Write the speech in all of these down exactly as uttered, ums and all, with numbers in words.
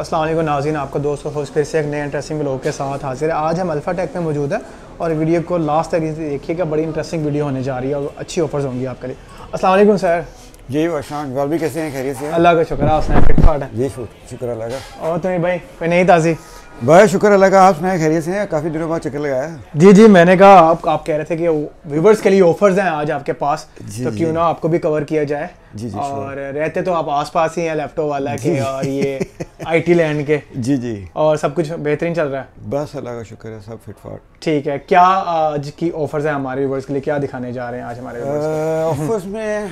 अस्सलाम वालेकुम नाज़रीन, आपका दोस्त और फिर से एक नए इंटरेस्टिंग व्लॉग के साथ हाजिर है। आज हम अल्फ़ा टेक में मौजूद है और वीडियो को लास्ट तक देखिएगा, बड़ी इंटरेस्टिंग वीडियो होने जा रही है और अच्छी ऑफर्स होंगी आपके लिए। अस्सलाम वालेकुम सर। जी वाशान भी कैसे हैं? खैरियत से? अल्लाह का शुक्र, आप सुनाएं? फिट फाट है जी, शुक्र अल्लाह का। और तुम्हें भाई कोई नई ताज़ी? भाई शुक्र अल्लाह का, आप सुनाएं? खैरियत से? काफ़ी दिनों बाद चक्कर लगाया। जी जी, मैंने कहा आप आप कह रहे थे कि व्यूवर्स के लिए ऑफर्स हैं आज आपके पास, तो क्यों ना आपको भी कवर किया जाए। जी जी, और रहते तो आप आसपास ही हैं लैपटॉप वाला के और ये आईटी लैंड के। जी जी, और सब कुछ बेहतरीन चल रहा है? बस अल्लाह का शुक्र है, सब फिट फाट। ठीक है, क्या आज की ऑफर्स हैं हमारे व्यूवर्स के लिए, क्या दिखाने जा रहे हैं आज हमारे ऑफर्स में?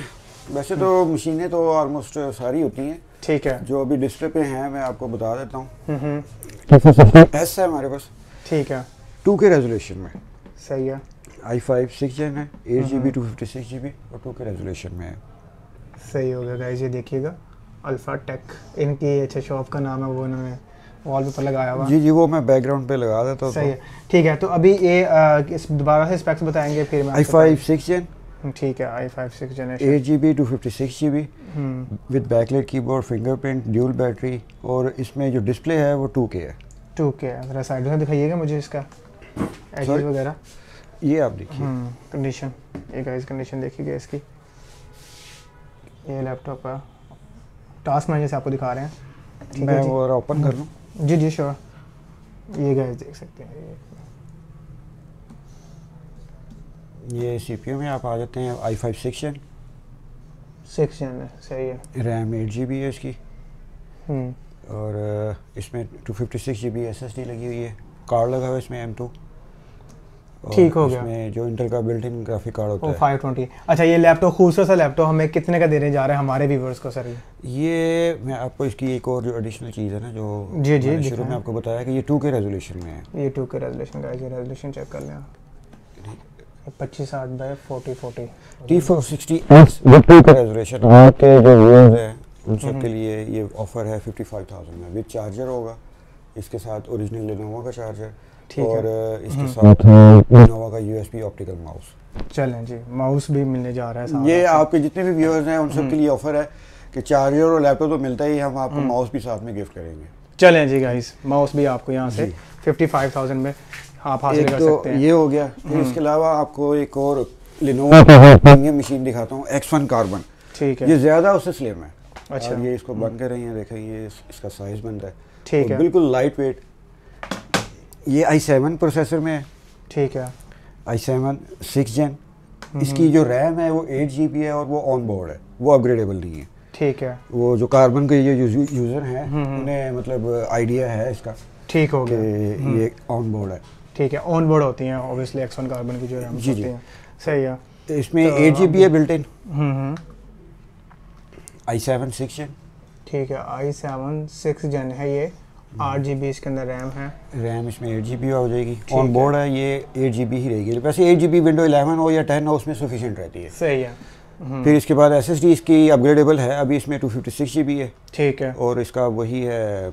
वैसे तो मशीनें तो ऑलमोस्ट सारी होती हैं। ठीक है, जो अभी डिस्प्ले पे हैं मैं आपको बता देता हूँ। एस है हमारे पास, ठीक है, टू के रेजोल्यूशन में। सही है, आई फाइव सिक्स जन है, eight G B two fifty six G B और टू के रेजोल्यूशन में है। सही हो गया गाइस, ये देखिएगा अल्फ़ा टेक, इनकी अच्छा शॉप का नाम है, वो उन्होंने वॉल पेपर लगाया हुआ। जी जी, वो मैं बैकग्राउंड पे लगा देता हूँ। सही है, ठीक है। तो अभी ये दोबारा से स्पेक्स बताएंगे फिर मैं। आई फाइव सिक्स जन, ठीक है, I five six generation, eight G B two fifty six G B with backlight keyboard, fingerprint, dual battery, और इसमें जो डिस्प्ले है वो टू के है। टू के है, जरा साइड में दिखाइएगा मुझे इसका एज वगैरह। ये आप देखिए कंडीशन, ये गाइस कंडीशन देखिएगा इसकी। ये लैपटॉप का टास्क मैनेजर से आपको दिखा रहे हैं, मैं वो ओपन कर लूँ। जी जी श्योर, ये गाइस देख सकते हैं, ये सीपीयू में आप आ जाते हैं। I five six gen six gen है, सही है। रैम एट जी बी है इसकी, और इसमें two fifty six G B S S D लगी हुई है, कार्ड लगा हुआ है इसमें एम टू। ठीक हो गया, इसमें जो इंटर का बिल्ट इन ग्राफिक कार्ड होता है फाइव ट्वेंटी। अच्छा, ये लैपटॉप खूबसूरत सा लैपटॉप हमें कितने का देने जा रहे हैं हमारे व्यूअर्स को सर? ये मैं आपको इसकी एक और जो एडिशनल चीज़ है ना, जो जी जी शुरू में आपको बताया कि ये टू के रेजोल्यूशन में है। ये टू के रेजोल्यूशन का, ये रेजोल्यूशन चेक कर लें आप, पच्चीस आठ by forty forty T four sixty X with two का रेजोल्यूशन। आपके जो व्यूअर्स हैं उन सब के लिए ये ऑफर है फिफ्टी फाइव थाउजेंड में, विथ चार्जर होगा इसके साथ, ओरिजिनल लेनोवा का चार्जर, और इसके साथ लेनोवा का U S B optical mouse. चलें जी, माउस भी मिलने जा रहा है। ये आपके जितने भी व्यूअर्स हैं उन सब के लिए ऑफर है कि चार्जर और लैपटॉप तो मिलता ही, हम आपको माउस भी साथ में गिफ्ट करेंगे। चलें जी गाइस, माउस भी आपको यहाँ से फिफ्टी फाइव थाउजेंड में आप हासिल कर सकते हैं। ये हो गया, फिर इसके अलावा आपको एक और लिनोवा प्रीमियम मशीन दिखाता हूँ, एक्स वन कार्बन। ठीक है, ये ज़्यादा उससे स्लिम है। अच्छा, ये इसको बंद कर रही हैं, देखें ये इसका साइज बन रहा है। ठीक है, बिल्कुल लाइट वेट। ये आई सेवन प्रोसेसर में है। ठीक है, आई सेवन सिक्स जन, इसकी जो रैम है वो एट जी बी है और वो ऑन बोर्ड है, वो अपग्रेडेबल नहीं है। ठीक है, वो जो कार्बन के ये यूज़र हैं उन्हें मतलब आइडिया है इसका। ठीक हो गया, ये ऑन बोर्ड है। ठीक है, ऑन बोर्ड होती हैं ऑब्वियसली एक्स वन कार्बन की जो रैम होती हैं। सही है, इसमें एट जी बी है built in, I seven six gen. ठीक है, आई सेवन सिक्स जन है ये, आठ जी बी इसके अंदर रैम है, रैम इसमें एट जी बी हो जाएगी, ऑन बोर्ड है, ये एट जी बी ही रहेगी। वैसे eight G B window eleven हो या टेन हो उसमें सफिशेंट रहती है। सही है, फिर इसके बाद एस एस डी इसकी अपग्रेडेबल है, अभी इसमें two fifty six G B है। ठीक है, और इसका वही है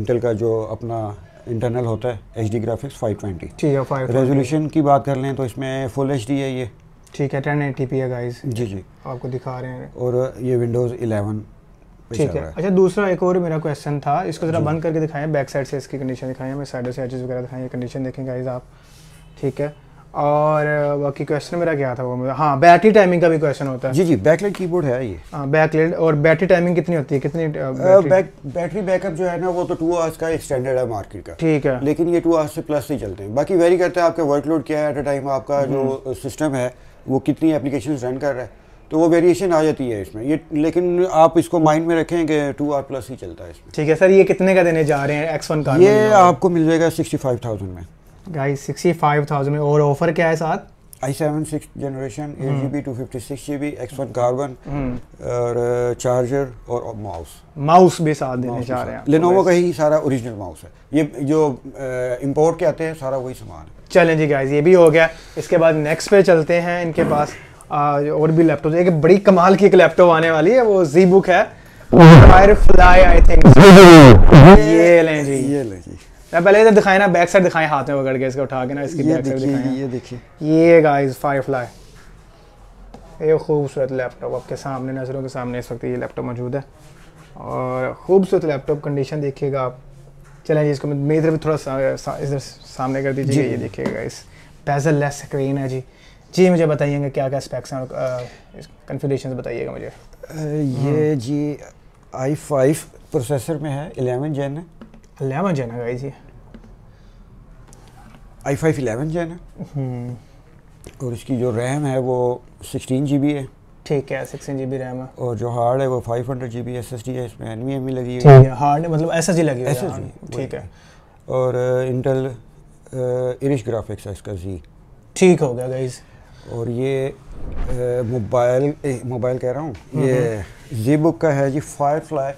इंटेल का जो अपना इंटरनल होता है H D graphics five twenty. ठीक है, फाइव रेजोल्यूशन की बात कर लें तो इसमें फुल एच डी है ये। ठीक है, टेन एटी पी है गाइस। जी जी, आपको दिखा रहे हैं, और ये विंडोज़ इलेवन। ठीक है, अच्छा दूसरा एक और मेरा क्वेश्चन था, इसको ज़रा बंद करके दिखाएं, बैक साइड से इसकी कंडीशन दिखाएं हमें, साइडों से एजेस वगैरह दिखाएं, कंडीशन देखें गाइस आप। ठीक है, और बाकी क्वेश्चन मेरा क्या था वो मेरा, हाँ बैटरी टाइमिंग का भी क्वेश्चन होता है। जी जी, बैकलाइट कीबोर्ड है ये। हाँ बैकलाइट, और बैटरी टाइमिंग कितनी होती है, कितनी बैटरी? बैक, बैटरी बैकअप जो है ना वो तो टू आवर्स का एक्सटेंडेड है मार्केट का। ठीक है, लेकिन ये टू आवर्स से प्लस नहीं चलते हैं, बाकी वेरी करता है आपका वर्कलोड क्या है एट अ टाइम, आपका जो सिस्टम है वो कितनी एप्लीकेशन रन कर रहा है, तो वो वेरिएशन आ जाती है इसमें ये, लेकिन आप इसको माइंड में रखें कि टू आर प्लस ही चलता है इसमें। ठीक है सर, ये कितने का देने जा रहे हैं एक्स वन का? ये आपको मिल जाएगा सिक्सटी फाइव थाउजेंड में गाइस, सिक्सटी फाइव थाउजेंड में। और ऑफर क्या है साथ? I seven six generation, eight G B two fifty six G B, X one carbon, और चार्जर और माउस। माउस भी साथ देने जा रहे हैं, लेनोवो का ही सारा ओरिजिनल माउस है, ये जो इम्पोर्ट के आते हैं सारा वही सामान है। चलें जी गाइस, ये भी हो गया। इसके बाद नेक्स्ट पे चलते हैं, इनके पास और भी लैपटॉप, एक बड़ी कमाल की एक लैपटॉप आने वाली है, वो जी बुक है फायरफ्लाई आई थिंक। ये लें जी, ये लें जी, पहले इधर दिखाएं ना, बैक साइड दिखाएं, हाथ में पकड़ के इसको उठा के ना इसकी बैक साइड दिखाएं। ये देखिए, ये गाइस फायरफ्लाई, ये खूबसूरत लैपटॉप आपके सामने, नज़रों के सामने इस वक्त ये लैपटॉप मौजूद है। और खूबसूरत लैपटॉप कंडीशन देखिएगा आप। चलें इसको मेरी तरफ थोड़ा सा, सा, इधर सामने कर दीजिए, ये देखिएगा इस बेजल लेस स्क्रीन है जी। जी मुझे बताइएगा क्या क्या स्पेक्स हैं और कॉन्फ़िगरेशंस बताइएगा मुझे। ये जी आई फाइव प्रोसेसर में है, इलेवन जेन है, इलेवन जेन है गाइस, ये आई फाइव इलेवन जेन है। और इसकी जो रैम है वो सिक्सटीन जी बी है, ठीक है, सिक्सटीन जी बी रैम है। और जो हार्ड है वो five hundred G B S S D है, इसमें एन वी एम ई लगी है। हार्ड मतलब एस एस डी लगी है, एस एस डी, ठीक है। और इंटेल इरिश ग्राफिक्स है इसका जी, ठीक हो गया गाइज। और ये मोबाइल मोबाइल कह रहा हूँ, ये ZBook का है जी Firefly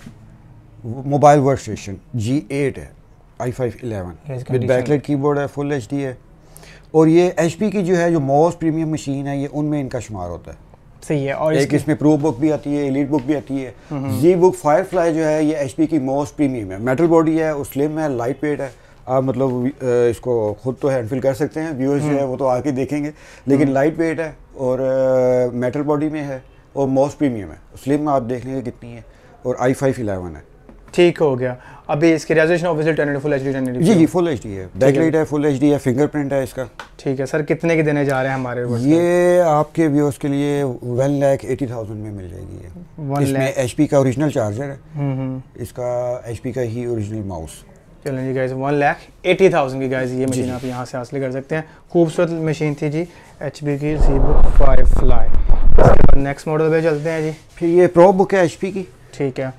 mobile work station, G eight है, I five eleven with backlight keyboard है, फुल एच डी है। और ये एच पी की जो है जो मोस्ट प्रीमियम मशीन है, ये उनमें इनका शुमार होता है, सही है। और एक इसमें प्रो बुक भी आती है, एलीट बुक भी आती है। ZBook फायरफ्लाई जो है ये एच पी की मोस्ट प्रीमियम है, मेटल बॉडी है और स्लिम है, लाइट वेट है। आप मतलब इसको खुद तो हैंड फील कर सकते हैं, व्यूअर्स जो है वो तो आके देखेंगे, लेकिन लाइट वेट है और मेटल बॉडी में है और मोस्ट प्रीमियम है। स्लिम आप देख लेंगे कितनी है, और आई फाइव इलेवन है, ठीक हो गया। अभी इसकी resolution official ten eighty full HD ten eighty जी जी फुल एचडी है, बैकलाइट है, फुल एचडी है, फिंगरप्रिंट है इसका, ठीक है। सर कितने की देने जा रहे हैं हमारे व्यूअर्स? ये आपके व्यूअर्स के लिए वन लाख एटी थाउजेंड में मिल जाएगी। इसमें एच पी का ओरिजिनल चार्जर है, इसका एच पी का ही ओरिजिनल माउस। चलें जी guys, one lakh eighty thousand की गाइज ये मशीन आप यहाँ से हासिल कर सकते हैं। खूबसूरत मशीन थी जी एचपी की ZBook Firefly। इसके बाद नेक्स्ट मॉडल पे चलते हैं जी, फिर ये प्रो बुक है एचपी की, ठीक है,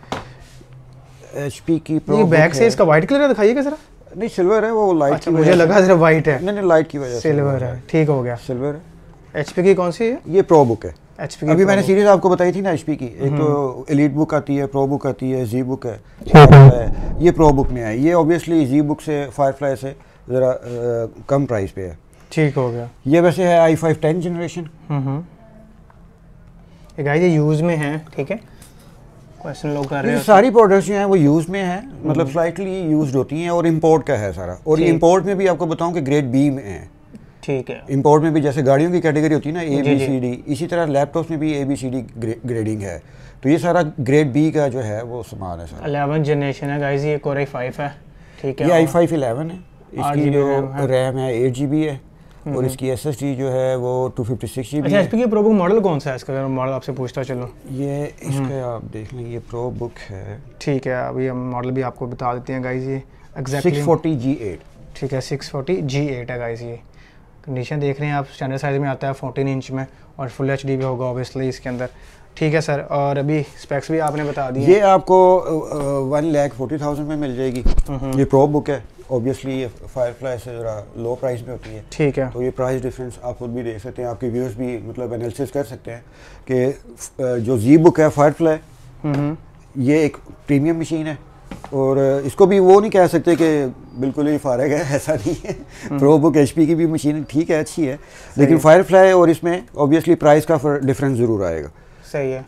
एचपी की प्रो। ये बैक से इसका वाइट कलर है, दिखाइएगा जरा। नहीं सिल्वर है वो, लाइट अच्छा, मुझे लगा सिर्फ वाइट है, नहीं नहीं लाइट की वजह से सिल्वर है, ठीक हो गया, सिल्वर है। एचपी की कौन सी है? ये प्रो बुक है एचपी की। अभी मैंने सीरीज आपको बताई थी ना एचपी की, एक तो एलीट बुक आती है, प्रो बुक आती है, ZBook है, ये प्रो बुक में है। ये ऑब्वियसली ZBook से फायरफ्लाई से ज़रा कम प्राइस पे है, ठीक हो गया। ये वैसे है आई फाइव टेन जनरेशन, ये यूज़ में है, ठीक है। क्वेश्चन लोग कर रहे हैं, सारी प्रोडक्ट्स जो हैं वो यूज़ में हैं, मतलब स्लाइटली यूज्ड होती हैं, और इम्पोर्ट का है सारा। और ये इम्पोर्ट में भी आपको बताऊँ कि ग्रेड बी में है, ठीक है। इंपोर्ट में भी जैसे गाड़ियों की कैटेगरी होती है ना ए बी सी डी, इसी तरह लैपटॉप्स में भी A B C D grading है। तो ये सारा ग्रेड बी का जो है वो सामान है सर। अलेवन जनरेशन है गाइस, ये कोर आई फाइव है, ठीक है, ये आई फाइव इलेवन है। इसकी जो रैम है एट जी बी है, और इसकी एस एस डी जो है वो two fifty six G B है। एच पी की प्रो बुक मॉडल कौन सा है इसका, अगर मॉडल आपसे पूछता चलो? ये इसका आप देख लें, ये प्रो बुक है, ठीक है। अभी हम मॉडल भी आपको बता देते हैं गाइज, ये exactly six forty G eight, ठीक है, सिक्स फोर्टी जी एट है गाइज। ये कंडीशन देख रहे हैं आप, स्टैंडर्ड साइज़ में आता है फोर्टीन इंच में, और फुल एच डी भी होगा ऑब्वियसली इसके अंदर, ठीक है सर। और अभी स्पेक्स भी आपने बता दिए, ये आपको वन लैख फोर्टी थाउजेंड में मिल जाएगी। ये प्रो बुक है, ऑब्वियसली ये फायरफ्लाई से ज़रा लो प्राइस में होती है, ठीक है। तो ये प्राइस डिफरेंस आप खुद भी देख सकते हैं, आपके व्यूअर्स भी मतलब एनालिसिस कर सकते हैं कि जो ZBook है फायरफ्लाई, ये एक प्रीमियम मशीन है, और इसको भी वो नहीं कह सकते कि बिल्कुल ही फारग है, ऐसा नहीं है। प्रो बुक एचपी की भी मशीन ठीक है, अच्छी है, लेकिन फायरफ्लाई और इसमें ऑब्वियसली प्राइस का डिफरेंस ज़रूर आएगा, सही है,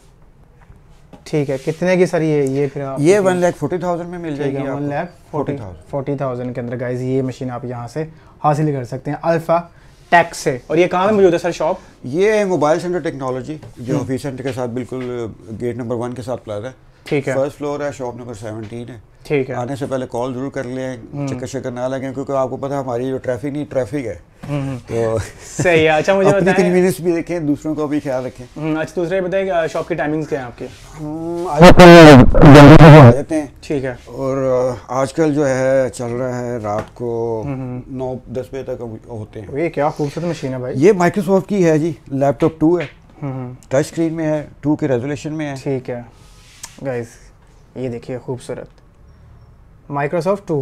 ठीक है। कितने की सर ये ये फिर आप? ये वन लाख फोर्टी थाउजेंड में मिल जाएगी, one lakh forty forty thousand के अंदर गाइज ये मशीन आप यहाँ से हासिल कर सकते हैं अल्फा टेक से। और ये कहाँ में मौजूद है सर शॉप? ये मोबाइल सेंटर टेक्नोलॉजी जो ऑफिस सेंटर के साथ बिल्कुल गेट नंबर वन के साथ प्लाजा है, ठीक है, फर्स्ट फ्लोर है, शॉप नंबर सेवनटीन है, ठीक है। आने से पहले कॉल जरूर कर लें, चक्कर शक्कर ना लगें, क्योंकि आपको पता है हमारी जो ट्रैफिक नहीं ट्रैफिक है, तो सही है। अच्छा मुझे अपनी कन्वीनियंस भी देखें, दूसरों को भी ख्याल रखें। अच्छा दूसरा ये बताइए शॉप की टाइमिंग्स क्या है आपके? जल्दी आ जाते हैं, ठीक है। और आजकल जो है चल रहा है रात को नौ दस बजे तक होते हैं। ये क्या खूबसूरत मशीन है भाई, ये माइक्रोसॉफ्ट की है जी, लैपटॉप टू है, टच स्क्रीन में है, टू के रेजोल्यूशन में है, ठीक है गाइज। ये देखिए खूबसूरत Microsoft two,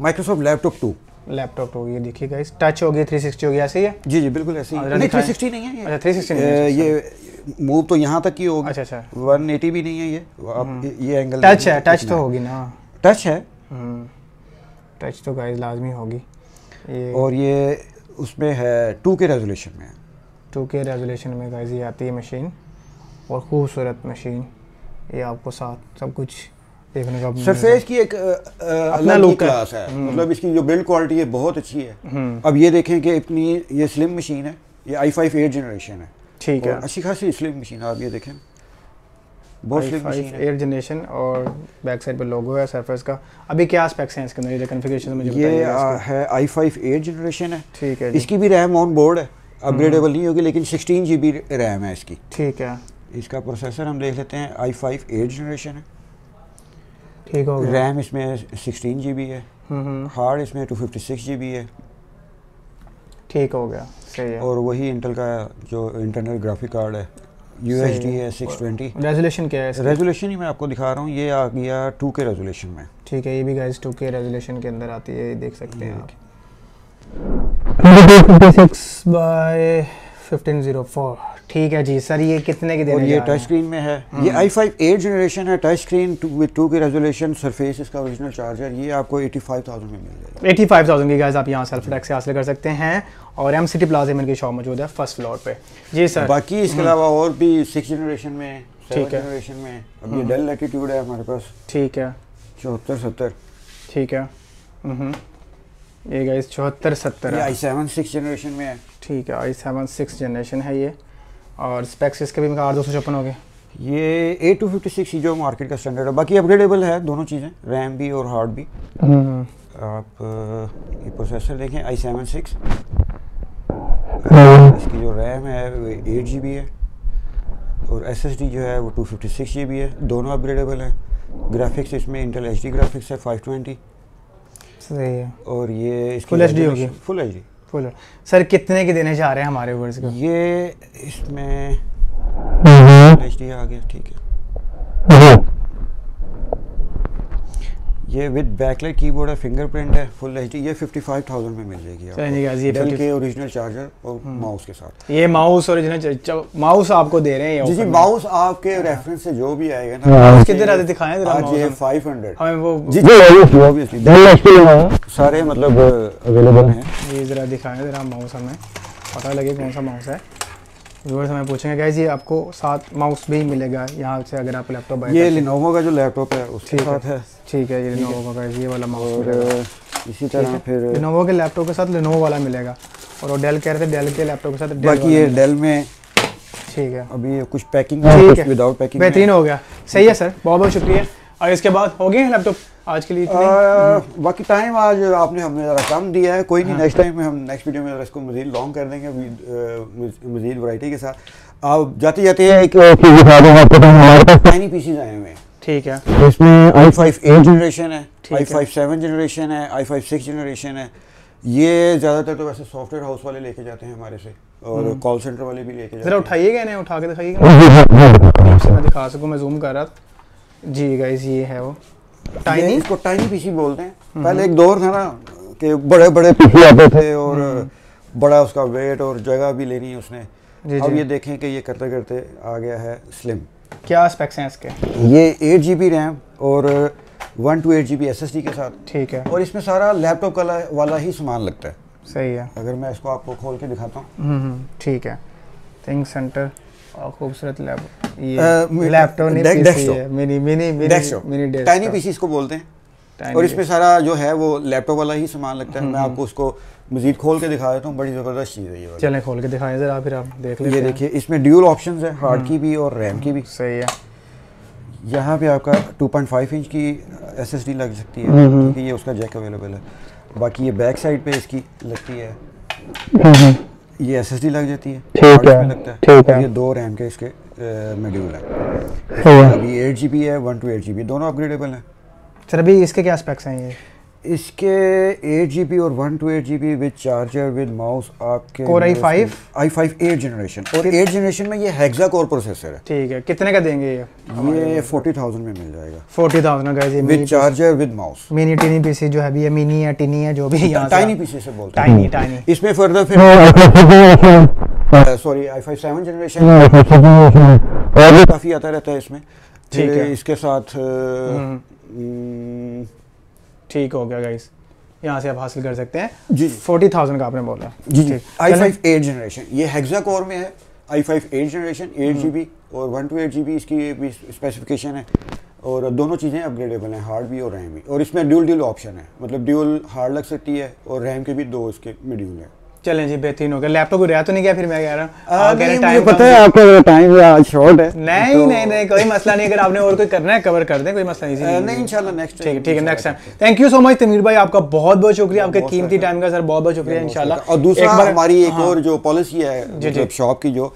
Microsoft laptop two, laptop two, ये देखिए गाइज, टच होगी, थ्री सिक्सटी होगी, ऐसे ही है जी जी बिल्कुल ऐसे ही। नहीं थ्री सिक्सटी नहीं है ये, अच्छा थ्री सिक्सटी नहीं है, ये मूव तो यहाँ तक ही होगा, अच्छा अच्छा, वन एटी भी नहीं है ये, आप ये एंगल टच है, टच तो होगी ना, टच है, टच तो गाइज लाजमी होगी। और ये उसमें है टू के रेजोल्यूशन में, टू के रेजोल्यूशन में गाइज ये आती है मशीन, और खूबसूरत मशीन, ये आपको साथ सब कुछ देखने का। सरफेस की एक अलग क्लास है, मतलब इसकी जो बिल्ड क्वालिटी है बहुत अच्छी है। अब ये देखें कि इतनी ये स्लिम मशीन है, ये आई फाइव एट जनरेशन है, ठीक है, अच्छी खासी स्लिम मशीन है। आप ये देखें बहुत स्लिक मशीन है, एट जनरेशन और बैक साइड पे लोगो है सरफेस का। अभी क्या एस्पेक्ट्स हैं इसके अंदर, ये कॉन्फ़िगरेशन मुझे बताइए। ये है आई फाइव एट जनरेशन है, ठीक है जी। इसकी भी रैम ऑन बोर्ड है, अपग्रेडेबल नहीं होगी, लेकिन सिक्सटीन जी बी रैम है इसकी, ठीक है। इसका प्रोसेसर हम देख लेते हैं, आई फाइव एट जनरेशन है, ठीक हो गया। रैम इसमें सिक्सटीन जी बी है, हार्ड इसमें two fifty six G B है, ठीक हो गया, सही है। और वही इंटेल का जो इंटरनल ग्राफिक कार्ड है यू एच डी है सिक्स ट्वेंटी। रेजोल्यूशन क्या है? रेजोल्यूशन ही मैं आपको दिखा रहा हूँ, ये आ गया टू के रेजोल्यूशन में, ठीक है। ये भी गाइस टू के रेजोल्यूशन के अंदर आती है, ये देख सकते हैं आप। Two fifty six by fifteen zero four, ठीक है जी। सर ये कितने के देने? ये टच स्क्रीन में है, ये आई फाइव एट जनरेशन है, touch screen with two K resolution, surface इसका ओरिजिनल चार्जर, ये आपको पचासी हज़ार में मिल जाएगा। पचासी हज़ार की गाइस आप यहाँ सेल्फ टैक्स से हासिल कर सकते हैं। और एम सी टी प्लाजा में इनकी शॉप मौजूद है फर्स्ट फ्लोर पे जी सर। बाकी इसके अलावा और भी सिक्स जनरेशन में, ठीक है जनरेशन में। अब ये डेल लैटिट्यूड है हमारे पास, ठीक है, चौहत्तर सत्तर, ठीक है। ये गाइस चौहत्तर सत्तर आई सेवन सिक्स जनरेशन में है, ठीक है आई सेवन सिक्स जनरेशन है ये। और स्पेक्स इसके भी मेरा आर दो सौ छप्पन हो गए, ये ए टू फिफ्टी सिक्स जो मार्केट का स्टैंडर्ड है। बाकी अपग्रेडेबल है दोनों चीज़ें, रैम भी और हार्ड भी। आप ये प्रोसेसर देखें आई सेवन सिक्स, इसकी जो रैम है वो एट जी बी है और एस एस डी जो है वो two fifty six G B है, दोनों अपग्रेडेबल है। ग्राफिक्स इसमें इंटेल एच डी ग्राफिक्स है फाइव ट्वेंटी, सही है। और ये फुल एच डी होगी, full H D full. Sir कितने के देने जा रहे हैं हमारे व्यूअर्स को? ये इसमें एच डी आ गया, ठीक है। ये विद बैकलाइट कीबोर्ड है, फिंगरप्रिंट है, फुल एच डी, ये पचपन हज़ार में मिल जाएगी आपको, डेल के ओरिजिनल चार्जर और माउस के साथ। ये माउस ओरिजिनल माउस आपको दे रहे हैं जी जी। माउस आपके रेफरेंस से जो भी आएगा ना, किधर आते दिखाएं जरा माउस। ये पाँच सौ हमें वो जी जी ऑब्वियसली डेल एचपी सारे मतलब अवेलेबल हैं। ये जरा दिखाएं जरा माउस, हमें पता लगे कौन सा माउस है। व्यूअर्स हमें पूछेंगे गाइस, ये आपको साथ माउस भी मिलेगा यहाँ से अगर आप लैपटॉप बाय। ये Lenovo का जो लैपटॉप है उसके साथ है, ठीक है। ये Lenovo का ये वाला माउस, इसी तरह फिर Lenovo के लैपटॉप के साथ Lenovo वाला मिलेगा। और वो डेल कह रहे थे डेल के लैपटॉप के साथ डेल, बाकी ये डेल में, ठीक है। अभी कुछ पैकिंग विदाउट पैकिंग बेहतरीन हो गया, सही है सर, बहुत बहुत शुक्रिया। और इसके बाद हो गए लैपटॉप आज के लिए। बाकी टाइम आज आपने हमने ज़रा कम दिया है, कोई नहीं, नेक्स्ट टाइम में हम नेक्स्ट वीडियो में इसको मज़ीद लॉन्ग कर देंगे मज़ीद वैरायटी के साथ। आप जाते जाते हैं एक चीज़ दिखा दूँ आपको, हमारे पास टाइनी पीसीज आए हुए हैं, ठीक है। इसमें आई फाइव एट जनरेशन है, आई फाइव सेवन जनरेशन है, आई फाइव सिक्स जनरेशन है। ये ज़्यादातर तो वैसे सॉफ्टवेयर हाउस वाले लेके जाते हैं हमारे से, और कॉल सेंटर वाले भी लेके जाते हैं। ज़रा उठाइएगा इन्हें, उठा के दिखाइएगा, मैं दिखा सकूँ। मैं जूम कर रहा था जी गाइस, ये है वो टाइनी, इसको टाइनी पीसी बोलते हैं। पहले एक दौर था ना कि बड़े बड़े पीसी आते थे और बड़ा उसका वेट और जगह भी लेनी उसने। जी अब जी। ये देखें कि ये करते करते आ गया है स्लिम। क्या स्पेक्स हैं इसके? ये एट जी बी रैम और one two eight G B S S D के साथ, ठीक है। और इसमें सारा लैपटॉप वाला ही सामान लगता है, सही है। अगर मैं इसको आपको खोल के दिखाता हूँ, ठीक है। थिंक सेंटर और खूबसूरत लैपटॉप, ये लैपटॉप नहीं पीसी है, mini mini mini desktop, tiny PC इसको बोलते हैं। और इसमें सारा जो है वो लैपटॉप वाला ही सामान लगता है। मैं आपको उसको मजीद खोल के दिखा देता हूँ, बड़ी ज़बरदस्त चीज़ है ये। चलें खोल के दिखाएं जरा, फिर आप देख लें। ये देखिए इसमें ड्यूल ऑप्शंस है, हार्ड की भी और रैम की भी, सही है। यहाँ पे आपका टू पॉइंट फाइव इंच की एस एस डी लग सकती है, ठीक है, ये उसका जैक अवेलेबल है। बाकी ये बैक साइड पर इसकी लगती है, ये एसएसडी लग जाती है, ठीक है, लगता है, ठीक है। ये दो रैम के इसके मॉड्यूल है, अभी एट जी बी है, one two eight G B, दोनों अपग्रेडेबल हैं। सर अभी इसके क्या स्पेक्स हैं? ये इसके एट जी बी और one two eight G B with charger with mouse आपके कोर आई फाइव आई फाइव एट जनरेशन, और एट जनरेशन में ये हेक्सा कोर प्रोसेसर है, ठीक है। कितने का देंगे ये? ये फोर्टी थाउजेंड में मिल जाएगा, फोर्टी थाउजेंड का with charger with mouse. Mini tiny PC जो है, मिनी या टिनी है जो भी, टाइनी पीसी से बोलते हैं, टाइनी टाइनी। इसमें फर्दर फिर sorry I five seven generation और भी काफ़ी आता रहता है इसमें, ठीक है। इसके साथ ठीक हो गया गाइस, यहाँ से आप हासिल कर सकते हैं जी। फोर्टी थाउजेंड का आपने बोला जी जी। आई फाइव एट जनरेशन ये हेक्सा कोर में है, I five eight generation eight G B और one two eight G B इसकी स्पेसिफिकेशन है, और दोनों चीज़ें अपग्रेडेबल हैं, हार्ड भी और रैम भी। और इसमें ड्यूल ड्यूल ऑप्शन है, मतलब ड्यूल हार्ड लग सकती है और रैम के भी दो इसके मॉड्यूल हैं, चलें जी, बेहतरीन हो गया। लैपटॉप को रहा तो नहीं गया फिर मैं कह रहा हूँ, मुझे पता है आपका टाइम शॉर्ट है। नहीं तो... नहीं नहीं कोई मसला नहीं, अगर आपने और कोई करना है कवर कर दें, कोई मसला नहीं, नहीं, नहीं इंशाल्लाह नेक्स्ट ठीक ठीक है next time. Thank you so much Tanveer भाई, आपका बहुत बहुत शुक्रिया, आपके कीमती टाइम का सर बहुत बहुत शुक्रिया इंशाल्लाह। और दूसरा हमारी एक और जो पॉलिसी है शॉप की, जो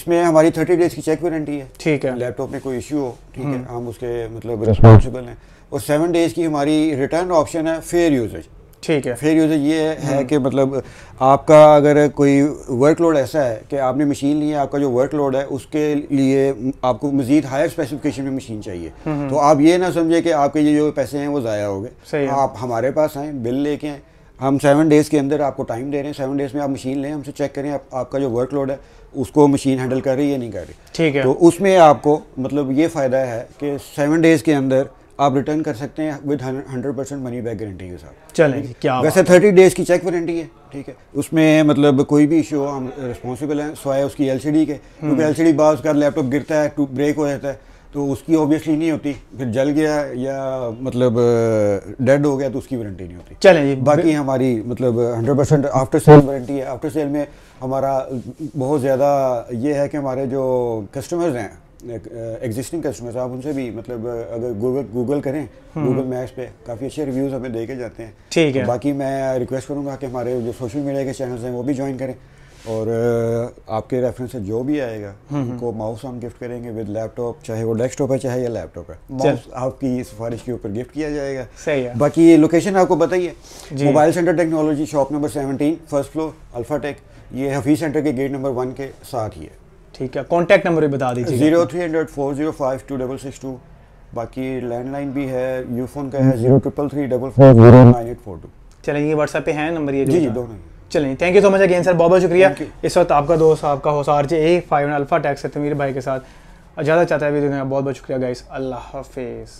इसमें हमारी थर्टी डेज की चेक वारंटी है, ठीक है, लैपटॉप में कोई इश्यू हो, ठीक है, हम उसके मतलब रिस्पॉन्सिबल हैं। और सेवन डेज की हमारी रिटर्न ऑप्शन है, फेयर यूजेज, ठीक है, फिर यूज़र ये है कि मतलब आपका अगर कोई वर्कलोड ऐसा है कि आपने मशीन ली है, आपका जो वर्कलोड है उसके लिए आपको मजीद हायर स्पेसिफिकेशन में मशीन चाहिए, तो आप ये ना समझे कि आपके ये जो पैसे हैं वो ज़ाया हो गए। आप हमारे पास आएँ, बिल लेके आएँ, हम सेवन डेज़ के अंदर आपको टाइम दे रहे हैं, सेवन डेज़ में आप मशीन लें, हमसे चेक करें आप, आपका जो वर्कलोड है उसको मशीन हैंडल कर रही है या नहीं कर रही, ठीक है। तो उसमें आपको मतलब ये फ़ायदा है कि सेवन डेज़ के अंदर आप रिटर्न कर सकते हैं with hundred percent money back guarantee के साथ। चलें क्या वैसे थर्टी डेज़ की चेक वारंटी है, ठीक है, उसमें मतलब कोई भी इशू हो हम रिस्पॉन्सिबल हैं, सवाए उसकी एलसीडी के, क्योंकि एलसीडी बाद उसका लैपटॉप गिरता है टू ब्रेक हो जाता है, तो उसकी ऑब्वियसली नहीं होती, फिर जल गया या मतलब डेड हो गया तो उसकी वारंटी नहीं होती। चलें बाकी हमारी मतलब hundred percent after sale warranty है। आफ्टर सेल में हमारा बहुत ज़्यादा ये है कि हमारे जो कस्टमर्स हैं, एग्जिस्टिंग कस्टमर्स, आप उनसे भी मतलब अगर गूगल गूगल करें, गूगल मैप्स पे काफ़ी अच्छे रिव्यूज हमें देके जाते हैं, ठीक है। तो बाकी मैं रिक्वेस्ट करूंगा कि हमारे जो सोशल मीडिया के चैनल्स हैं वो भी ज्वाइन करें, और आपके रेफरेंस से जो भी आएगा उनको माउस हम गिफ्ट करेंगे विद लैपटॉप, चाहे वो डेस्कटॉप है चाहे या लैपटॉप है, माउस आपकी सिफारिश के ऊपर गिफ्ट किया जाएगा। सही है। बाकी लोकेशन आपको बताइए, mobile centre technology, shop number seventeen, first floor, Alpha Tech, ये हफीज सेंटर के गेट नंबर वन के साथ ही है, ठीक है। कॉन्टैक्ट नंबर भी बता दीजिए, zero three hundred four zero five two double six two. बाकी लैंडलाइन भी है, यूफोन का है zero triple three double four zero nine eight four two. चलेंगे व्हाट्सएप पे है नंबर ये, जी जी दोनों। चलें thank you so much again sir, बहुत बहुत शुक्रिया। इस वक्त आपका दोस्त आपका host RJ five Alpha Tech से तनवीर भाई के साथ ज़्यादा चाहता है भी, बहुत बहुत शुक्रिया गाइस, अल्लाह हाफिज़।